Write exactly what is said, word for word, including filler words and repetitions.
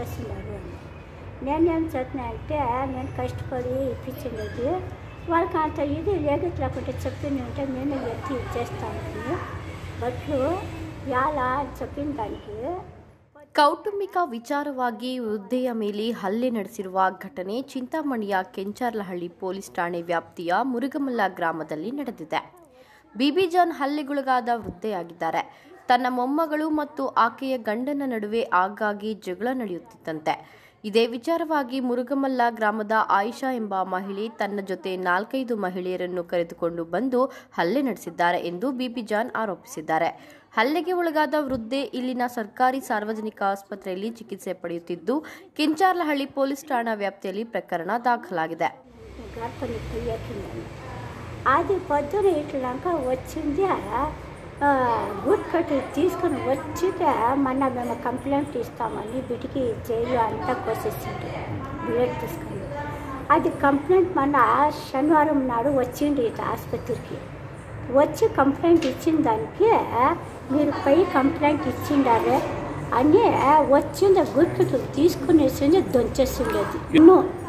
ಕಟ್ಟಿಸ್ಲಾರು ನೆನ್ನೆ ಒಂದು ಸತ್ನ ಆಯ್ತೆ ನಾನು ಕಷ್ಟಪಡಿ ಇಪ್ಪಿಸಿದ್ದು వాళ్ళు కాంత ఇది లేగట్లా కొంటే చెప్పింది అంటే నేను ఎత్తి ఇచ్చేస్తాను బట్ యాలా చెప్పింది దానికి ಕೌಟುಂಬಿಕ ವಿಚಾರವಾಗಿ ವೃದ್ಧೆಯ ಮೇಲೆ ಹಲ್ಲೆ ನಡೆಸಿರುವ ಘಟನೆ ಚಿಂತಾಮಣಿಯ ಕೆಂಚರ್ಲಹಳ್ಳಿ ಪೊಲೀಸ್ ಠಾಣೆ ವ್ಯಾಪ್ತಿಯ ಮುರುಗಮಲ್ಲ ಗ್ರಾಮದಲ್ಲಿ ನಡೆದಿದೆ. ಬಿಬಿಜಾನ್ ಹಲ್ಲೆಗೊಳಗಾದ ವೃದ್ಧೆಯಾಗಿದ್ದಾರೆ. ತನ್ನ ಮೊಮ್ಮಗಳು ಮತ್ತು ಆಕೆಯ ಗಂಡನ ನಡುವೆ ಆಗಾಗ್ಗೆ ಜಗಳ ನಡೆಯುತ್ತಿತ್ತಂತೆ. ಇದೇ ವಿಚಾರವಾಗಿ ಮುರುಗಮಲ್ಲ ಗ್ರಾಮದ ಆಯಿಷಾ ಎಂಬ ಮಹಿಳೆ ತನ್ನ ಜೊತೆ ನಾಲ್ಕೈದು ಮಹಿಳೆಯರನ್ನು ಕರೆದುಕೊಂಡು ಬಂದು ಹಲ್ಲೆ ನಡೆಸಿದ್ದಾರೆ ಎಂದು ಬಿಬಿಜಾನ್ ಆರೋಪಿಸಿದ್ದಾರೆ. ಹಲ್ಲೆಗೆ ಒಳಗಾದ ವೃದ್ಧೆ ಇಲ್ಲಿನ ಸರ್ಕಾರಿ ಸಾರ್ವಜನಿಕ ಆಸ್ಪತ್ರೆಯಲ್ಲಿ ಚಿಕಿತ್ಸೆ ಪಡೆಯುತ್ತಿದ್ದು ಕೆಂಚಾರ್ಲಹಳ್ಳಿ ಪೊಲೀಸ್ ಠಾಣಾ ವ್ಯಾಪ್ತಿಯಲ್ಲಿ ಪ್ರಕರಣ ದಾಖಲಾಗಿದೆ. గుడ్ కట్ తీసుకుని వచ్చాక మొన్న మేము కంప్లైంట్ ఇస్తామని బిటికి జైలు అంతా కోసేసింది. బుల్లెట్ తీసుకుని అది కంప్లైంట్ మొన్న శనివారం నాడు వచ్చింది ఇటు ఆసుపత్రికి. వచ్చి కంప్లైంట్ ఇచ్చిన దానికి మీరు పై కంప్లైంట్ ఇచ్చిండారే అని వచ్చింది. గుడ్ కట్ తీసుకునేసింది, దొంచేసింది. అది